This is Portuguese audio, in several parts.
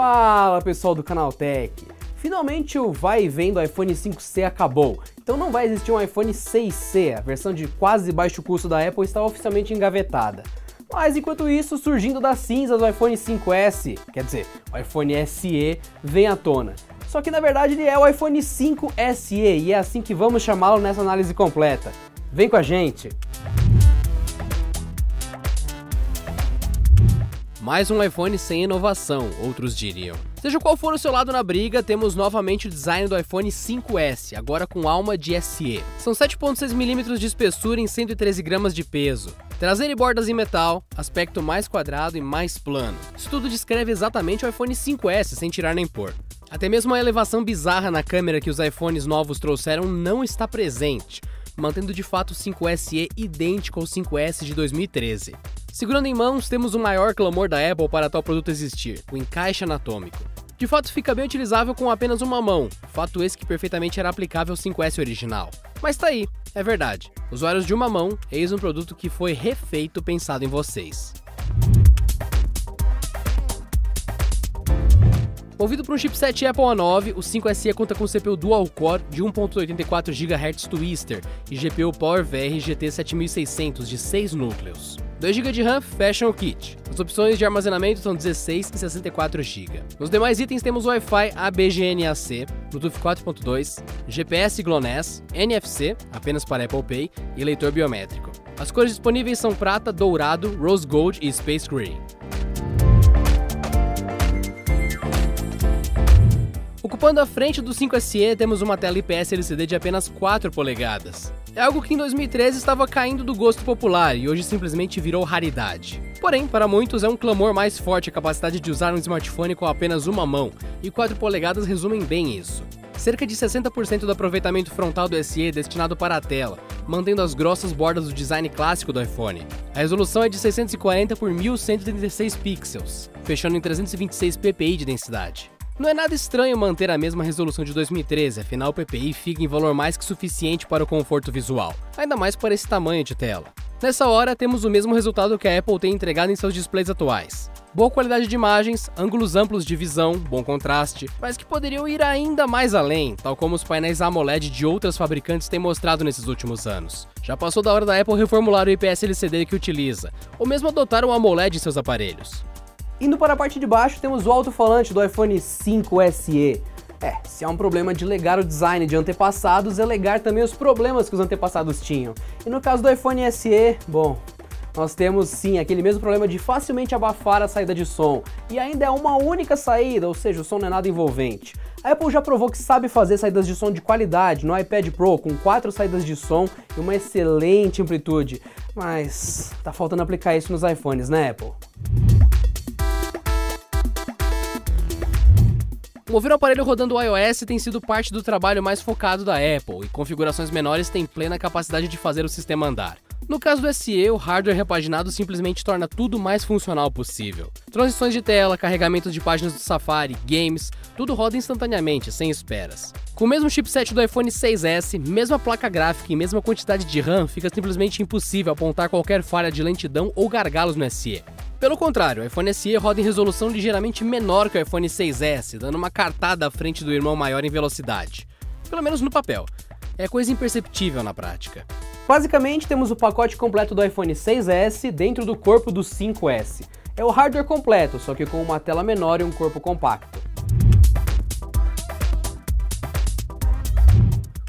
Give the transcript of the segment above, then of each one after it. Fala pessoal do Canaltech! Finalmente o vai e vem do iPhone 5C acabou, então não vai existir um iPhone 6C, a versão de quase baixo custo da Apple está oficialmente engavetada. Mas enquanto isso, surgindo das cinzas o iPhone 5S, quer dizer, o iPhone SE vem à tona. Só que na verdade ele é o iPhone 5SE e é assim que vamos chamá-lo nessa análise completa. Vem com a gente! Mais um iPhone sem inovação, outros diriam. Seja qual for o seu lado na briga, temos novamente o design do iPhone 5S, agora com alma de SE. São 7,6 mm de espessura em 113 gramas de peso. Traseiro e bordas em metal, aspecto mais quadrado e mais plano. Isso tudo descreve exatamente o iPhone 5S, sem tirar nem pôr. Até mesmo a elevação bizarra na câmera que os iPhones novos trouxeram não está presente, mantendo de fato o 5SE idêntico ao 5S de 2013. Segurando em mãos, temos o maior clamor da Apple para tal produto existir, o encaixe anatômico. De fato, fica bem utilizável com apenas uma mão, fato esse que perfeitamente era aplicável ao 5S original. Mas tá aí, é verdade. Usuários de uma mão, eis um produto que foi refeito pensado em vocês. Movido por um chipset Apple A9, o 5SE conta com CPU dual-core de 1.84 GHz Twister e GPU PowerVR GT 7600 de 6 núcleos. 2 GB de RAM Fashion Kit. As opções de armazenamento são 16 e 64 GB. Nos demais itens temos Wi-Fi ABGNAC, Bluetooth 4.2, GPS GLONASS, NFC, apenas para Apple Pay, e leitor biométrico. As cores disponíveis são prata, dourado, rose gold e space gray. Ocupando a frente do 5SE, temos uma tela IPS LCD de apenas 4 polegadas. É algo que em 2013 estava caindo do gosto popular e hoje simplesmente virou raridade. Porém, para muitos é um clamor mais forte a capacidade de usar um smartphone com apenas uma mão, e 4 polegadas resumem bem isso. Cerca de 60% do aproveitamento frontal do SE é destinado para a tela, mantendo as grossas bordas do design clássico do iPhone. A resolução é de 640 por 1136 pixels, fechando em 326 ppi de densidade. Não é nada estranho manter a mesma resolução de 2013, afinal o PPI fica em valor mais que suficiente para o conforto visual, ainda mais para esse tamanho de tela. Nessa hora, temos o mesmo resultado que a Apple tem entregado em seus displays atuais. Boa qualidade de imagens, ângulos amplos de visão, bom contraste, mas que poderiam ir ainda mais além, tal como os painéis AMOLED de outras fabricantes têm mostrado nesses últimos anos. Já passou da hora da Apple reformular o IPS LCD que utiliza, ou mesmo adotar o AMOLED em seus aparelhos. Indo para a parte de baixo, temos o alto-falante do iPhone 5SE. Se há um problema de legar o design de antepassados, é legar também os problemas que os antepassados tinham. E no caso do iPhone SE, bom, nós temos sim aquele mesmo problema de facilmente abafar a saída de som. E ainda é uma única saída, ou seja, o som não é nada envolvente. A Apple já provou que sabe fazer saídas de som de qualidade no iPad Pro, com 4 saídas de som e uma excelente amplitude. Mas tá faltando aplicar isso nos iPhones, né, Apple? Mover o aparelho rodando o iOS tem sido parte do trabalho mais focado da Apple, e configurações menores têm plena capacidade de fazer o sistema andar. No caso do SE, o hardware repaginado simplesmente torna tudo mais funcional possível. Transições de tela, carregamentos de páginas do Safari, games, tudo roda instantaneamente, sem esperas. Com o mesmo chipset do iPhone 6S, mesma placa gráfica e mesma quantidade de RAM, fica simplesmente impossível apontar qualquer falha de lentidão ou gargalos no SE. Pelo contrário, o iPhone SE roda em resolução ligeiramente menor que o iPhone 6S, dando uma cartada à frente do irmão maior em velocidade. Pelo menos no papel. É coisa imperceptível na prática. Basicamente, temos o pacote completo do iPhone 6S dentro do corpo do 5S. É o hardware completo, só que com uma tela menor e um corpo compacto.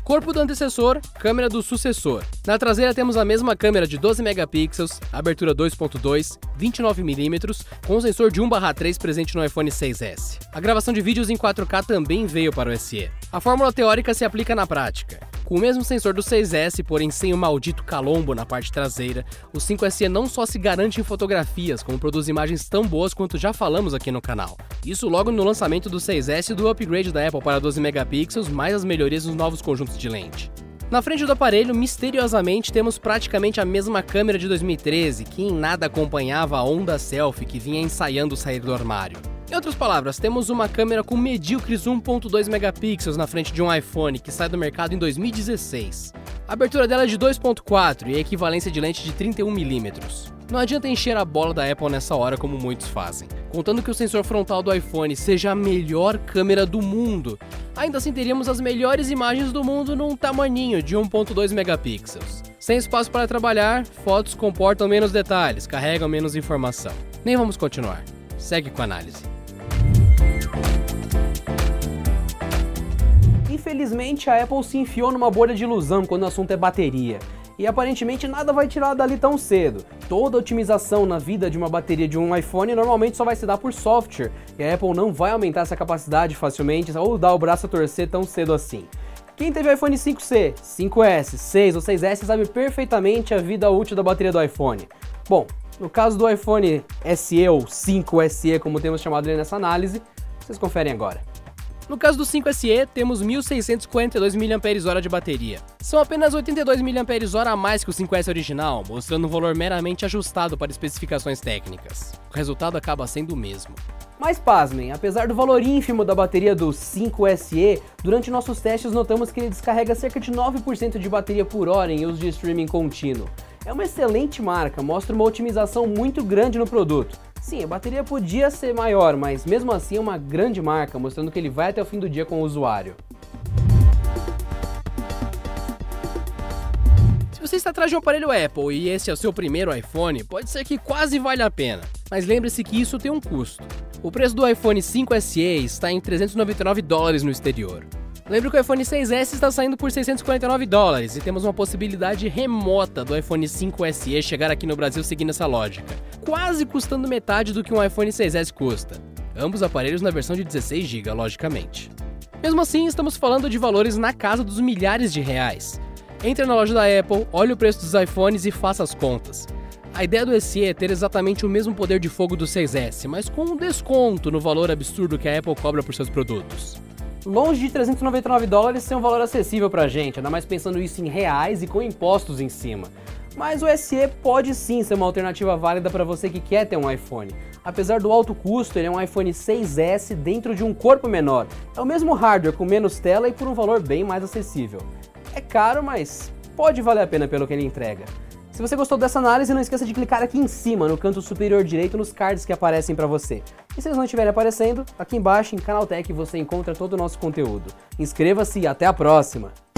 Corpo do antecessor, câmera do sucessor. Na traseira temos a mesma câmera de 12 megapixels, abertura 2.2, 29 mm, com sensor de 1/3 presente no iPhone 6S. A gravação de vídeos em 4K também veio para o SE. A fórmula teórica se aplica na prática. Com o mesmo sensor do 6S, porém sem o maldito calombo na parte traseira, o 5SE não só se garante em fotografias, como produz imagens tão boas quanto já falamos aqui no canal. Isso logo no lançamento do 6S e do upgrade da Apple para 12 megapixels, mais as melhorias nos novos conjuntos de lente. Na frente do aparelho, misteriosamente, temos praticamente a mesma câmera de 2013, que em nada acompanhava a onda selfie que vinha ensaiando sair do armário. Em outras palavras, temos uma câmera com medíocres 1.2 megapixels na frente de um iPhone que sai do mercado em 2016. A abertura dela é de 2.4 e a equivalência de lente de 31 mm. Não adianta encher a bola da Apple nessa hora como muitos fazem, contando que o sensor frontal do iPhone seja a melhor câmera do mundo. Ainda assim teríamos as melhores imagens do mundo num tamaninho de 1.2 megapixels. Sem espaço para trabalhar, fotos comportam menos detalhes, carregam menos informação. Nem vamos continuar. Segue com a análise. Infelizmente, a Apple se enfiou numa bolha de ilusão quando o assunto é bateria. E aparentemente nada vai tirar dali tão cedo. Toda otimização na vida de uma bateria de um iPhone normalmente só vai se dar por software, e a Apple não vai aumentar essa capacidade facilmente ou dar o braço a torcer tão cedo assim. Quem teve iPhone 5C, 5S, 6 ou 6S sabe perfeitamente a vida útil da bateria do iPhone. Bom, no caso do iPhone SE ou 5SE, como temos chamado ele nessa análise, vocês conferem agora. No caso do 5SE, temos 1.642 mAh de bateria. São apenas 82 mAh a mais que o 5S original, mostrando um valor meramente ajustado para especificações técnicas. O resultado acaba sendo o mesmo. Mas pasmem, apesar do valor ínfimo da bateria do 5SE, durante nossos testes notamos que ele descarrega cerca de 9% de bateria por hora em uso de streaming contínuo. É uma excelente marca, mostra uma otimização muito grande no produto. Sim, a bateria podia ser maior, mas mesmo assim é uma grande marca, mostrando que ele vai até o fim do dia com o usuário. Se você está atrás de um aparelho Apple e esse é o seu primeiro iPhone, pode ser que quase valha a pena. Mas lembre-se que isso tem um custo. O preço do iPhone 5SE está em $399 no exterior. Lembro que o iPhone 6S está saindo por $649 e temos uma possibilidade remota do iPhone 5SE chegar aqui no Brasil seguindo essa lógica, quase custando metade do que um iPhone 6S custa. Ambos aparelhos na versão de 16GB, logicamente. Mesmo assim, estamos falando de valores na casa dos milhares de reais. Entre na loja da Apple, olhe o preço dos iPhones e faça as contas. A ideia do SE é ter exatamente o mesmo poder de fogo do 6S, mas com um desconto no valor absurdo que a Apple cobra por seus produtos. Longe de $399 ser um valor acessível pra gente, ainda mais pensando isso em reais e com impostos em cima. Mas o SE pode sim ser uma alternativa válida para você que quer ter um iPhone. Apesar do alto custo, ele é um iPhone 6S dentro de um corpo menor. É o mesmo hardware com menos tela e por um valor bem mais acessível. É caro, mas pode valer a pena pelo que ele entrega. Se você gostou dessa análise, não esqueça de clicar aqui em cima, no canto superior direito, nos cards que aparecem para você. E se eles não estiverem aparecendo, aqui embaixo em Canaltech você encontra todo o nosso conteúdo. Inscreva-se e até a próxima!